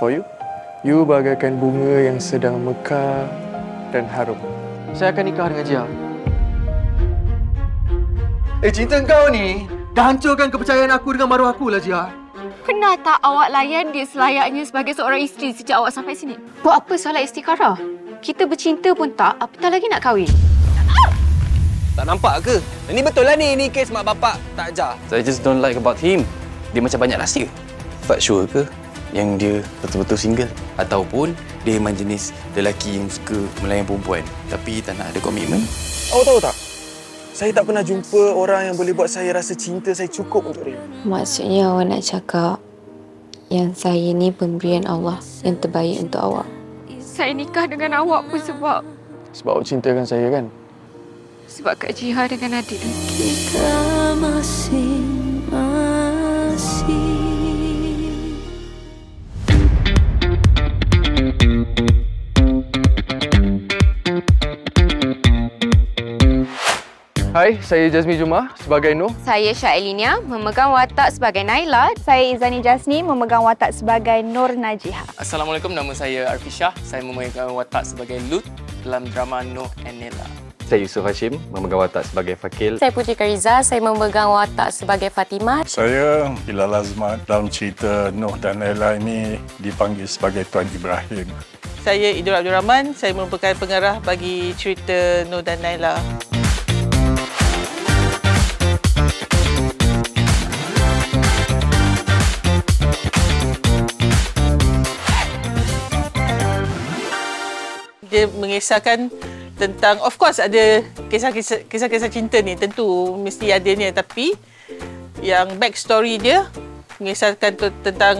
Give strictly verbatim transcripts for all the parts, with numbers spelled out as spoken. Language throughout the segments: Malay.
for you. You bagaikan bunga yang sedang mekar dan harum. Saya akan nikah dengan Jia. Eh, cinta kau ni dah hancurkan kepercayaan aku dengan maruah aku lah, Jia. Pernah tak awak layan dia selayaknya sebagai seorang isteri sejak awak sampai sini? Buat apa solat istikharah? Kita bercinta pun tak, apatah lagi nak kahwin. Tak nampak ke? Ini betul lah ni, ni kes mak bapak tak ajar. So I just don't like about him. Dia macam banyak rahsia. Tak sure ke yang dia betul-betul single? Ataupun dia memang jenis lelaki yang suka melayan perempuan tapi tak nak ada komitmen? Awak tahu tak? Saya tak pernah jumpa orang yang boleh buat saya rasa cinta saya cukup untuk dia. Maksudnya awak nak cakap yang saya ni pemberian Allah yang terbaik untuk awak? Saya nikah dengan awak pun sebab... Sebab awak cintakan saya kan? Sebab Kak Jiha dengan adik kita masing-masing. Hai, saya Jazmy Juma sebagai Nuh. Saya Scha Ellinea memegang watak sebagai Nayla. Saya Ezzanie Jasny memegang watak sebagai Nur Najiha. Assalamualaikum, nama saya Arfie Syah. Saya memegang watak sebagai Lut dalam drama Nuh and Nayla. Saya Yusof Hashim, memegang watak sebagai Fakil. Saya Puteri Khareeza, saya memegang watak sebagai Fatimah. Saya Hilal Azman, dalam cerita Nuh dan Nayla ini dipanggil sebagai Tuan Ibrahim. Saya Idul Abdul Rahman, saya merupakan pengarah bagi cerita Nuh dan Nayla. Dia mengisahkan tentang, of course ada kisah-kisah, kisah-kisah cinta ni tentu mesti ada ni, tapi yang back story dia mengisahkan tentang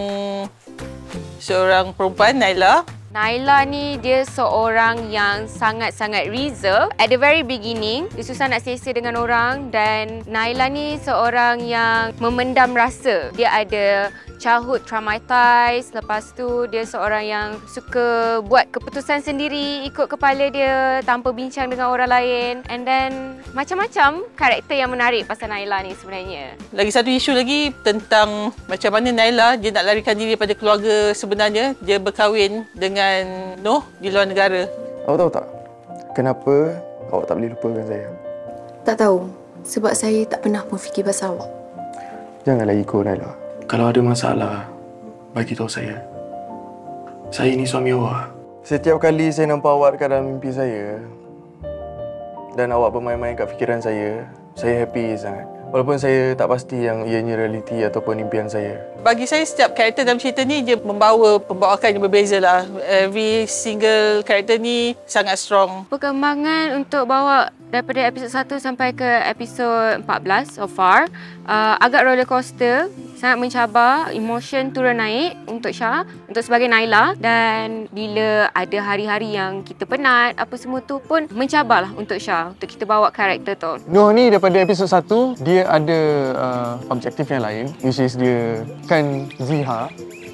seorang perempuan, Nayla. Nayla ni dia seorang yang sangat-sangat reserve. At the very beginning, dia susah nak selesa dengan orang, dan Nayla ni seorang yang memendam rasa. Dia ada childhood traumatized, lepas tu dia seorang yang suka buat keputusan sendiri, ikut kepala dia tanpa bincang dengan orang lain, and then macam-macam karakter yang menarik pasal Nayla ni sebenarnya. Lagi satu isu lagi tentang macam mana Nayla dia nak larikan diri daripada keluarga sebenarnya. Dia berkahwin dengan Nuh di luar negara. Awak tahu tak kenapa awak tak boleh lupakan saya? Tak tahu, sebab saya tak pernah pun fikir pasal awak. Janganlah ikut Nayla. Kalau ada masalah, bagi tahu saya. Saya ni suami awak. Setiap kali saya nampak awak dalam mimpi saya dan awak bermain-main kat fikiran saya, saya happy sangat. Walaupun saya tak pasti yang ianya realiti ataupun impian saya. Bagi saya, setiap karakter dalam cerita ni dia membawa pembawakan yang berbeza lah. Every single karakter ni sangat strong. Perkembangan untuk bawa daripada episod satu sampai ke episod empat belas so far, uh, agak roller coaster, sangat mencabar, emotion turun naik untuk Scha, untuk sebagai Nayla, dan bila ada hari-hari yang kita penat, apa semua tu pun mencabarlah untuk Scha, untuk kita bawa karakter tu. Nuh ni daripada episod satu, dia ada uh, objektif yang lain, which is dia kan Jiha.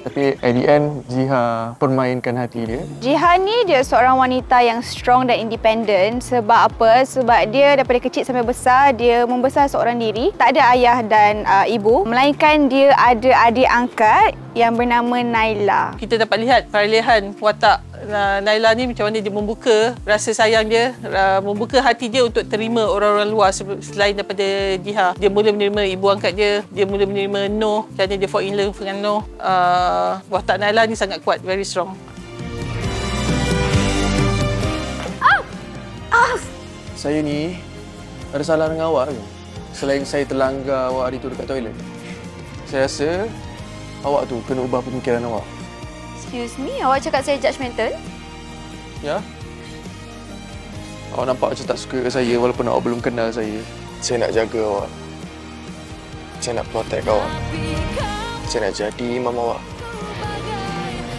Tapi at the end, Jiha permainkan hati dia. Jiha ni dia seorang wanita yang strong dan independen. Sebab apa? Sebab dia daripada kecil sampai besar, dia membesar seorang diri. Tak ada ayah dan uh, ibu. Melainkan dia ada adik angkat yang bernama Nayla. Kita dapat lihat peralihan watak uh, Nayla ni, macam mana dia membuka rasa sayang dia, uh, membuka hati dia untuk terima orang-orang luar selain daripada Jiha. Dia mula menerima ibu angkat dia, dia mula menerima Nuh, kerana dia fall in love dengan Nuh. Uh, Watak Nayla ni sangat kuat, very strong. Ah! Ah! Saya ni ada salah dengan awak ke? Selain saya terlanggar awak hari tu dekat toilet, saya rasa awak tu kena ubah pemikiran awak. Excuse me, awak cakap saya judgemental? Ya. Awak nampak macam tak suka saya walaupun awak belum kenal saya. Saya nak jaga awak. Saya nak protect awak. Saya nak jadi imam awak.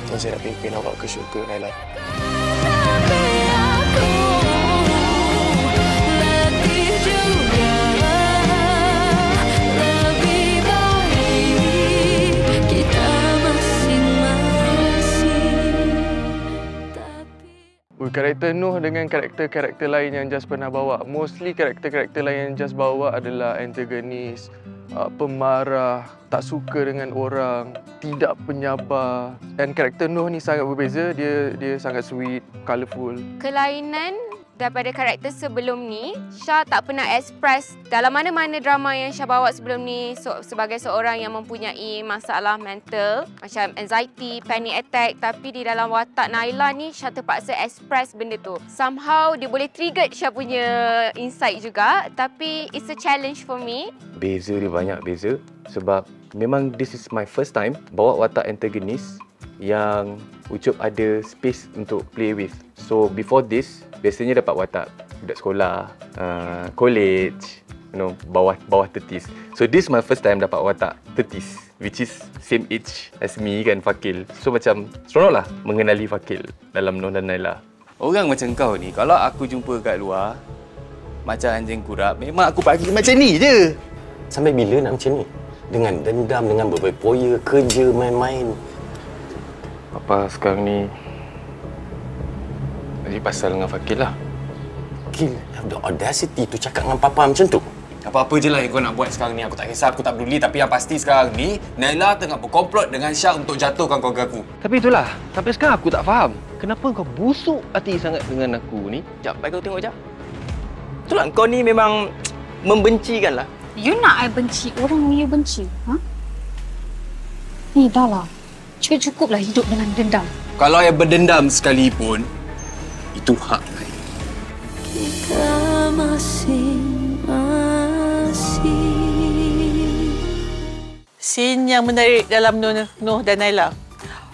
Dan saya nak pimpin awak ke syurga, Nayla. Ui, karakter Nuh dengan karakter-karakter lain yang Jas pernah bawa. Mostly karakter-karakter lain yang Jas bawa adalah antagonis, uh, pemarah, tak suka dengan orang, tidak penyabar. Dan karakter Nuh ni sangat berbeza. Dia dia sangat sweet, colourful. Kelainan daripada karakter sebelum ni, Scha tak pernah express dalam mana-mana drama yang Scha bawa sebelum ni so, sebagai seorang yang mempunyai masalah mental macam anxiety, panic attack, tapi di dalam watak Nayla ni Scha terpaksa express benda tu. Somehow dia boleh trigger Scha punya insight juga, tapi it's a challenge for me. Beza dia banyak beza sebab memang this is my first time bawa watak antagonis yang Ucup ada space untuk play with. So before this, biasanya dapat watak budak sekolah, uh, college, you know, bawah bawah thirties. So this my first time dapat watak thirties, which is same age as me kan, Fakil. So macam seronoklah mengenali Fakil dalam Nuh dan Nayla. Orang macam kau ni, kalau aku jumpa kat luar macam anjing kurap, memang aku bagi macam ni je. Sampai bila nak macam ni? Dengan dendam, dengan berpoya, kerja, main-main. Apa sekarang ni jadi pasal dengan Fakil lah. Fakil have the audacity tu cakap dengan Papa macam tu. Apa-apa je lah yang kau nak buat sekarang ni, aku tak kisah, aku tak peduli. Tapi yang pasti sekarang ni Nayla tengah berkomplot dengan Scha untuk jatuhkan keluarga aku. Tapi itulah, sampai sekarang aku tak faham kenapa kau busuk hati sangat dengan aku ni. Sekejap, baik kau tengok sekejap. Itulah, kau ni memang membencikan lah. You nak I benci orang ni, you benci? Ha? Ni dah lah, cukup-cukuplah hidup dengan dendam. Kalau yang berdendam sekalipun, itu hak saya. Kita masing-masing. Scene yang menarik dalam Nuh, Nuh dan Nayla.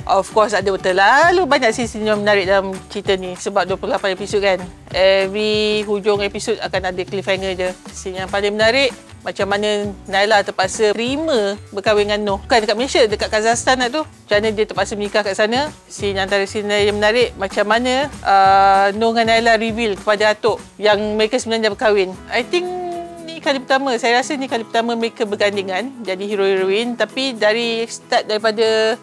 Of course, ada terlalu banyak scene yang menarik dalam cerita ni. Sebab dua puluh lapan episod kan. Every hujung episod akan ada cliffhanger je. Scene yang paling menarik, macam mana Nayla terpaksa terima berkahwin dengan Nuh. Bukan dekat Malaysia, dekat Kazakhstan lah tu. Macam mana dia terpaksa menikah kat sana. Scene antara scene yang menarik, macam mana uh, Nuh dengan Nayla reveal kepada atuk yang mereka sebenarnya berkahwin. I think ni kali pertama, saya rasa ni kali pertama mereka bergandingan jadi hero-heroine. Tapi dari start daripada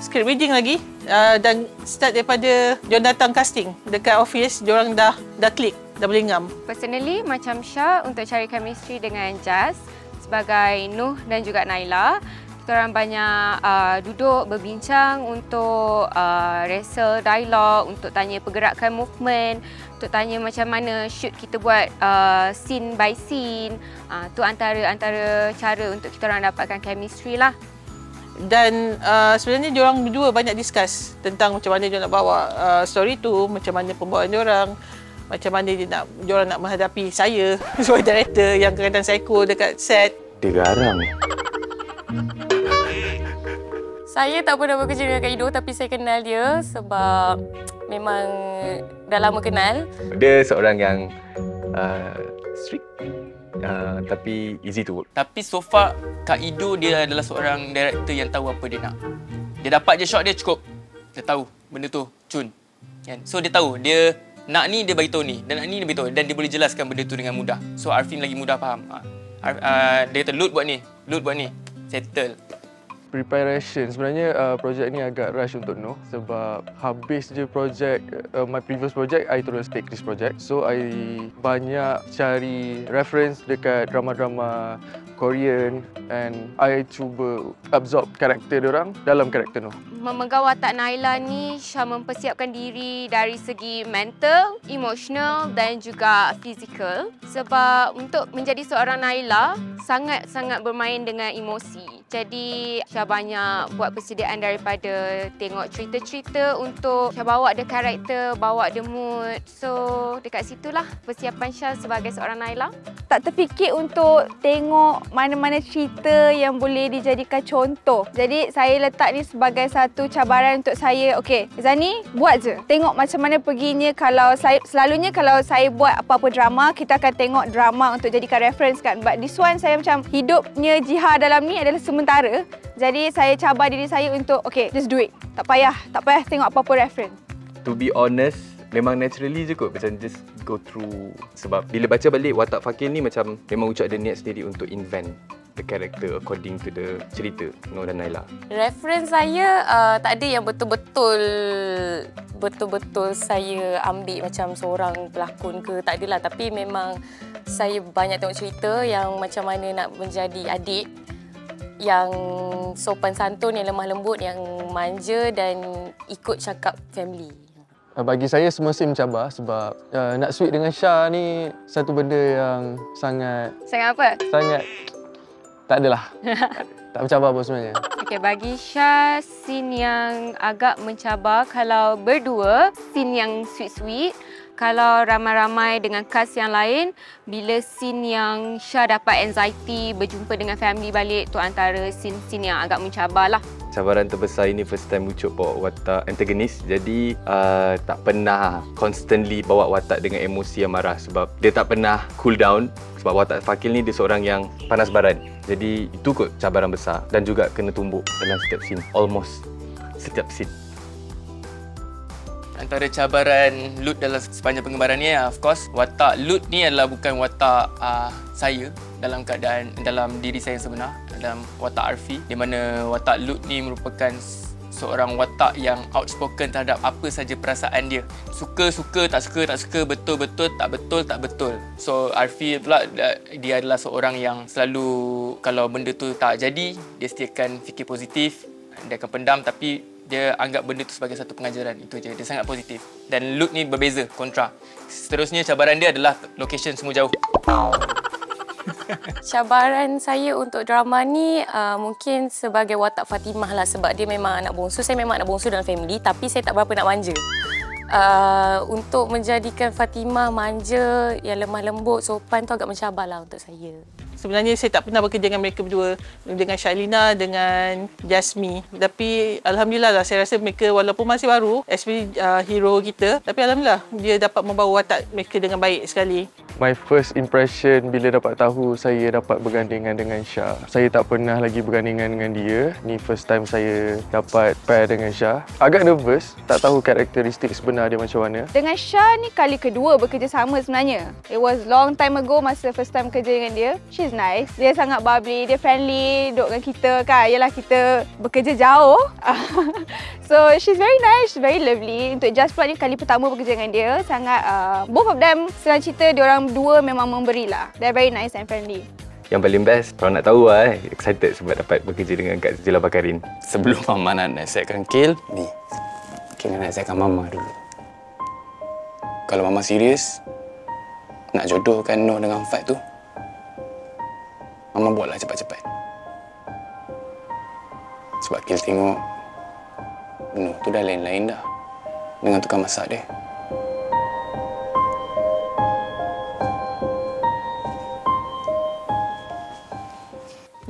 script reading lagi, uh, dan start daripada diorang datang casting dekat office, diorang dah, dah klik. Dah boleh ngam. Personally, macam Scha untuk cari chemistry dengan Jaz sebagai Nuh dan juga Nayla. Kita orang banyak uh, duduk berbincang untuk uh, rehearsal dialog, untuk tanya pergerakan movement, untuk tanya macam mana shoot kita buat uh, scene by scene. Itu uh, antara antara cara untuk kita orang dapatkan chemistry lah. Dan uh, sebenarnya diorang berdua banyak discuss tentang macam mana diorang nak bawa uh, story tu, macam mana pembawaan diorang. Macam mana dia nak, diorang nak menghadapi saya sebagai director yang kadang-kadang psycho dekat set. Dia garang. Saya tak pernah bekerja dengan Kak Idul, tapi saya kenal dia sebab memang dah lama kenal. Dia seorang yang uh, strict uh, tapi easy to work. Tapi so far Kak Idul dia adalah seorang director yang tahu apa dia nak. Dia dapat je shot dia cukup. Dia tahu benda tu cun. So dia tahu dia nak ni dia beritahu ni, dan nak ni dia beritahu, dan dia boleh jelaskan benda tu dengan mudah. So Arfie lagi mudah faham. Ha. Arf, uh, dia kata loot buat ni, loot buat ni, settle. Preparation, sebenarnya uh, projek ni agak rush untuk Nuh sebab habis je projek, uh, my previous project, I terus take this project. So I banyak cari reference dekat drama-drama Korean and I cuba absorb karakter diorang dalam karakter Nuh. Memegang watak Nayla ni, Scha mempersiapkan diri dari segi mental, emosional dan juga fizikal. Sebab untuk menjadi seorang Nayla, sangat-sangat bermain dengan emosi. Jadi Scha banyak buat persediaan daripada tengok cerita-cerita untuk Scha bawa the karakter, bawa the mood. So dekat situlah persiapan Scha sebagai seorang Nayla. Tak terfikir untuk tengok mana-mana cerita yang boleh dijadikan contoh. Jadi saya letak ni sebagai satu cabaran untuk saya. Okey, Ezzanie buat je. Tengok macam mana perginya. Kalau saya, selalunya kalau saya buat apa-apa drama, kita akan tengok drama untuk jadikan reference kan. But this one saya macam hidupnya Jiha dalam ni adalah semua sementara, jadi saya cabar diri saya untuk okay, just do it. Tak payah, tak payah tengok apa-apa reference. To be honest, memang naturally je kot. Macam just go through. Sebab bila baca balik watak Fakil ni, macam memang Ucap ada niat sendiri untuk invent. the character according to the cerita Nuh dan Nayla. Reference saya uh, tak ada yang betul-betul betul-betul saya ambil macam seorang pelakon ke, tak adalah, tapi memang saya banyak tengok cerita yang macam mana nak menjadi adik yang sopan santun, yang lemah lembut, yang manja dan ikut cakap family. Bagi saya semua sim mencabar sebab uh, nak sweet dengan Scha ni satu benda yang sangat... Sangat apa? Sangat... Tak adalah. Tak mencabar pun sebenarnya. Okay, bagi Scha, scene yang agak mencabar kalau berdua, scene yang sweet-sweet. Kalau ramai-ramai dengan cast yang lain, bila scene yang Scha dapat anxiety berjumpa dengan family balik, tu antara scene-scene yang agak mencabar lah. Cabaran terbesar ini first time Ucup bawa watak antagonis, jadi uh, tak pernah constantly bawa watak dengan emosi yang marah sebab dia tak pernah cool down. Sebab watak Fakil ni dia seorang yang panas baran, jadi itu kot cabaran besar dan juga kena tumbuk dalam setiap scene, almost setiap scene. Antara cabaran Lut dalam sepanjang penggambaran ni, of course, watak Lut ni adalah bukan watak uh, saya dalam keadaan dalam diri saya yang sebenar, dalam watak Arfie, di mana watak Lut ni merupakan seorang watak yang outspoken terhadap apa saja perasaan dia. Suka-suka, tak suka, tak suka, betul-betul, tak betul, tak betul. So Arfie pula, dia adalah seorang yang selalu kalau benda tu tak jadi, dia setiakan fikir positif, dia akan pendam tapi dia anggap benda tu sebagai satu pengajaran. Itu je. Dia sangat positif. Dan Lut ni berbeza, kontra. Seterusnya cabaran dia adalah location semua jauh. Cabaran saya untuk drama ni uh, mungkin sebagai watak Fatimah lah, sebab dia memang anak bongsu. Saya memang anak bongsu dalam family tapi saya tak berapa nak manja. Uh, untuk menjadikan Fatimah manja, yang lemah lembut, sopan tu agak mencabar lah untuk saya. Sebenarnya saya tak pernah bekerja dengan mereka berdua, dengan Scha Ellinea, dengan Jazmy. Tapi alhamdulillah lah, saya rasa mereka walaupun masih baru, especially uh, hero kita, tapi alhamdulillah dia dapat membawa watak mereka dengan baik sekali. My first impression bila dapat tahu saya dapat bergandingan dengan Scha. Saya tak pernah lagi bergandingan dengan dia. Ni first time saya dapat pair dengan Scha. Agak nervous, tak tahu karakteristik sebenar dia macam mana. Dengan Scha ni kali kedua bekerjasama sebenarnya. It was long time ago masa first time kerja dengan dia. She's nice. Dia sangat bubbly, dia friendly, duduk dengan kita kan. Yalah kita bekerja jauh. So she's very nice, very lovely. Untuk Jazz pula ni kali pertama bekerja dengan dia, sangat uh, both of them senang cerita dia orang dua memang memberilah. They're very nice and friendly. Yang paling best, kalau nak tahu lah eh, excited sebab dapat bekerja dengan Kak Zila Bakarin. Sebelum Mama nak nasihatkan Kil, ni. Kil nak nasihatkan Mama dulu. Kalau Mama serius nak jodohkan Nuh dengan Fat tu, Mama buatlah cepat-cepat. Sebab Kil tengok Nuh tu dah lain-lain dah dengan tukang masak dia.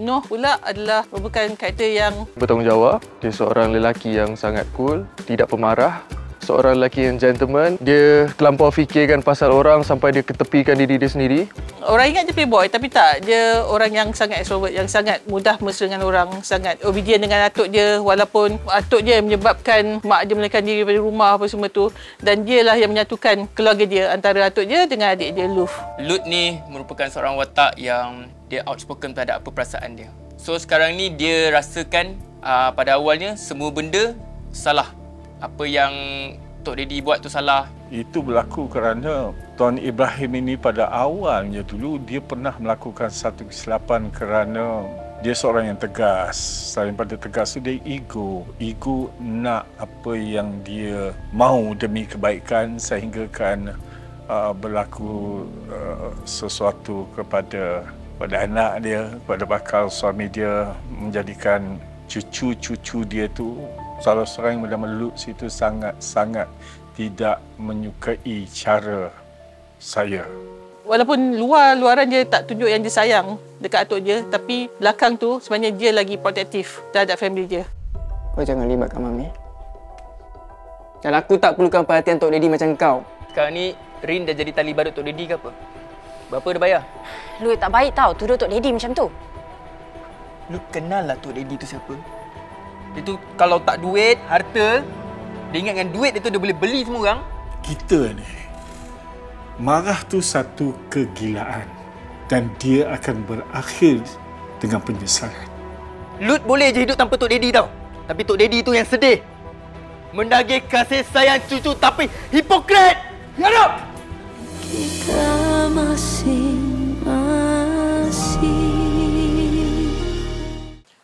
Nuh pula adalah merupakan karakter yang bertanggungjawab. Dia seorang lelaki yang sangat cool, tidak pemarah. Seorang lelaki yang gentleman. Dia terlampau fikirkan pasal orang sampai dia ketepikan diri dia sendiri. Orang ingat dia playboy tapi tak. Dia orang yang sangat extrovert, yang sangat mudah mesra dengan orang, sangat obedient dengan atuk dia walaupun atuk dia menyebabkan mak dia melarikan diri dari rumah apa semua tu, dan dialah yang menyatukan keluarga dia antara atuk dia dengan adik dia Luf. Lut ni merupakan seorang watak yang dia outspoken terhadap apa perasaan dia. So sekarang ni dia rasakan aa, pada awalnya semua benda salah. Apa yang Tok Daddy buat tu salah. Itu berlaku kerana Tuan Ibrahim ini pada awalnya dulu dia pernah melakukan satu kesilapan kerana dia seorang yang tegas. Selain pada tegas tu dia ego. Ego nak apa yang dia mahu demi kebaikan sehinggakan uh, berlaku uh, sesuatu kepada pada anak dia, kepada bakal suami dia, menjadikan cucu-cucu dia tu salah seorang yang bernama Lut situ sangat-sangat tidak menyukai cara saya. Walaupun luar-luaran dia tak tunjuk yang dia sayang dekat atuk dia, tapi belakang tu sebenarnya dia lagi protektif terhadap family dia. Kau jangan libatkan Mami. Dan aku tak perlukan perhatian Tok Daddy macam kau. Sekarang ni Rin dah jadi tali barut Tok Daddy ke apa? Berapa dia bayar? Lut tak baik tau tuduh Tok Daddy macam tu. Lu kenal lah Tok Daddy tu siapa? Dia tu kalau tak duit, harta, dia ingat dengan duit dia tu dia boleh beli semua orang. Kita ni, marah tu satu kegilaan dan dia akan berakhir dengan penyesalan. Lut boleh je hidup tanpa Tok Daddy tau. Tapi Tok Daddy tu yang sedih. Mendagih kasih sayang cucu tapi hipokrit. Yarab! Kita masing-masing.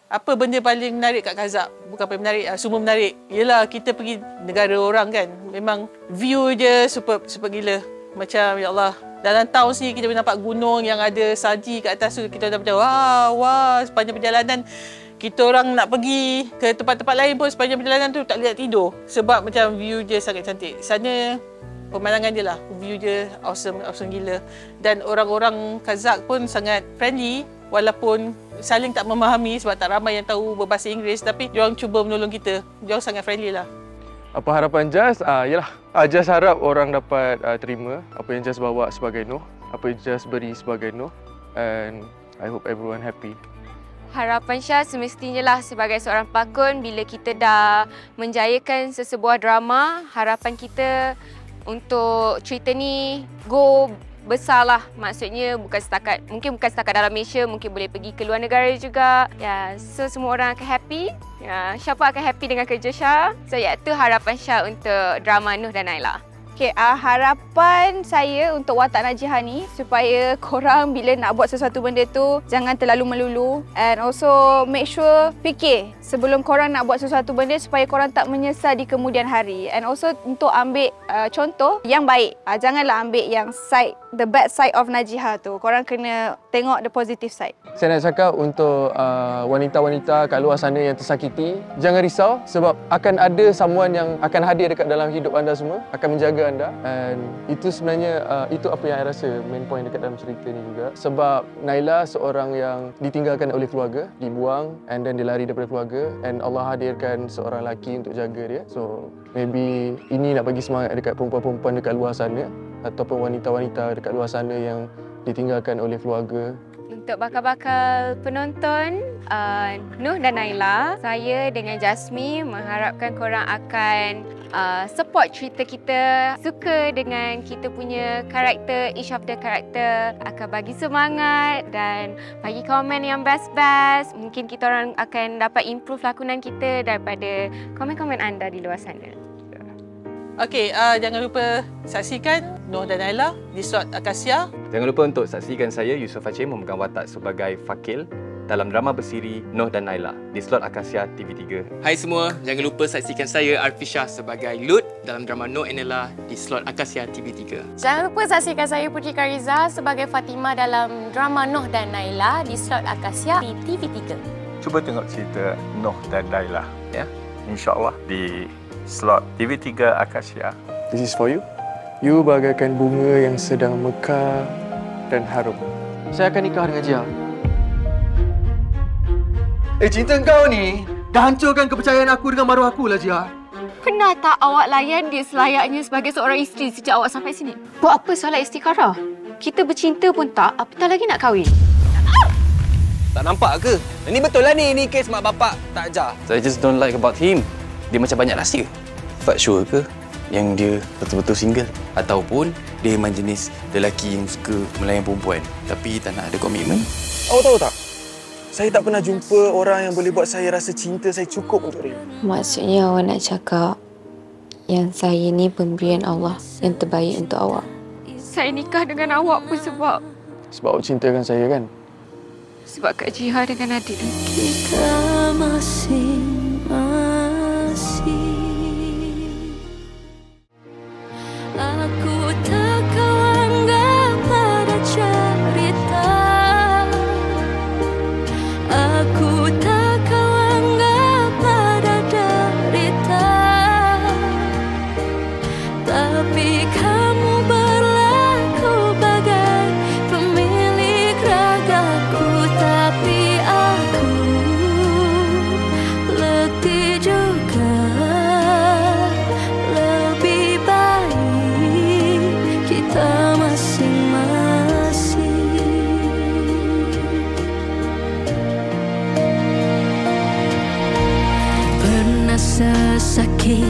Apa benda paling menarik kat Kazak? Bukan paling menarik, semua menarik. Yelah, kita pergi negara orang kan. Memang view je super, super gila. Macam, ya Allah, dalam tahun sini kita boleh nampak gunung yang ada salji kat atas tu. Kita dah macam, wah, wah, sepanjang perjalanan. Kita orang nak pergi ke tempat-tempat lain pun sepanjang perjalanan tu tak boleh nak tidur. Sebab macam view dia sangat cantik. Sana pemandangan dia lah. View dia awesome, awesome gila. Dan orang-orang Kazak pun sangat friendly. Walaupun saling tak memahami sebab tak ramai yang tahu berbahasa Inggeris. Tapi diorang cuba menolong kita. Diorang sangat friendly lah. Apa harapan Jaz? Ah, yalah. Jaz harap orang dapat uh, terima apa yang Jaz bawa sebagai Nuh. Apa yang Jaz beri sebagai Nuh. And I hope everyone happy. Harapan Syah semestinya lah sebagai seorang pelakon, bila kita dah menjayakan sesebuah drama, harapan kita untuk cerita ni go besar lah. Maksudnya bukan setakat, mungkin bukan setakat dalam Malaysia, mungkin boleh pergi ke luar negara juga. Ya, so semua orang akan happy. Ya, Syah pun akan happy dengan kerja Syah. So iaitu harapan Syah untuk drama Nuh dan Nayla. Okay, uh, harapan saya untuk watak Najihah ni supaya korang bila nak buat sesuatu benda tu jangan terlalu melulu, and also make sure fikir sebelum korang nak buat sesuatu benda supaya korang tak menyesal di kemudian hari, and also untuk ambil uh, contoh yang baik. Uh, janganlah ambil yang side, the bad side of Najihah tu. Korang kena tengok the positive side. Saya nak cakap untuk wanita-wanita uh, kat luar sana yang tersakiti, jangan risau sebab akan ada someone yang akan hadir dekat dalam hidup anda semua, akan menjaga anda. And itu sebenarnya uh, itu apa yang saya rasa main point dekat dalam cerita ni juga. Sebab Nayla seorang yang ditinggalkan oleh keluarga, dibuang, and then dia lari daripada keluarga, and Allah hadirkan seorang lelaki untuk jaga dia. So maybe ini nak bagi semangat dekat perempuan-perempuan dekat luar sana ataupun wanita-wanita dekat luar sana yang ditinggalkan oleh keluarga. Untuk bakal-bakal penonton uh, Nuh dan Nayla, saya dengan Jazmy mengharapkan korang akan uh, support cerita kita, suka dengan kita punya karakter, each of the karakter, akan bagi semangat dan bagi komen yang best-best. Mungkin kita orang akan dapat improve lakonan kita daripada komen-komen anda di luar sana. Okey, uh, jangan lupa saksikan Nuh dan Nayla di slot Akasia. Jangan lupa untuk saksikan saya, Yusof Hashim, memegang watak sebagai Fakil dalam drama bersiri Nuh dan Nayla di slot Akasia T V tiga. Hai semua, jangan lupa saksikan saya, Arfie Syah, sebagai Lut dalam drama Nuh and Nayla di slot Akasia T V tiga. Jangan lupa saksikan saya, Puteri Khareeza, sebagai Fatimah dalam drama Nuh dan Nayla di slot Akasia di T V tiga. Cuba tengok cerita Nuh dan Nayla, ya. InsyaAllah di slot T V tiga Akasia. This is for you. You bagaikan bunga yang sedang mekar dan harum. Saya akan nikah dengan Jia. Eh, cinta kau ni dah hancurkan kepercayaan aku dengan maruah aku lah, Jia. Pernah tak awak layan dia selayaknya sebagai seorang isteri sejak awak sampai sini? Buat apa solat istikharah? Kita bercinta pun tak, apatah lagi nak kahwin. Tak nampak ke? Ini betul lah ni, ni kes mak bapak tak ajar. So I just don't like about him. Dia macam banyak rahsia. Tak sure ke yang dia betul-betul single? Ataupun dia memang jenis lelaki yang suka melayan perempuan tapi tak nak ada komitmen? Awak tahu tak? Saya tak pernah jumpa orang yang boleh buat saya rasa cinta saya cukup untuk dia. Maksudnya awak nak cakap yang saya ni pemberian Allah yang terbaik untuk awak? Saya nikah dengan awak pun sebab... Sebab awak cintakan saya kan? Sebab Kak Jiha dengan adik dia. Kita masing-masing. Aku takkan anggap pada cerita. Aku takkan anggap pada derita. Tapi kamu berlaku bagai pemilik ragaku. Tapi aku letih juga. Sakit